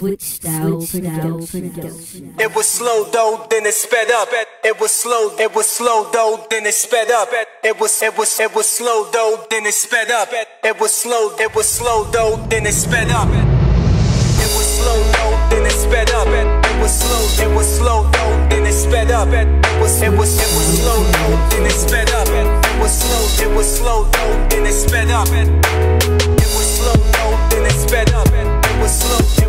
switched out. It was slow though, then it sped up. It was slow though, then it sped up. It was slow though, then it sped up. It was slow though, then it sped up. It was slow though, then it sped up. It was slow though, then it sped up. It was slow though, then it sped up. It was slow though, then it sped up. It was slow though, then it sped up. It was slow.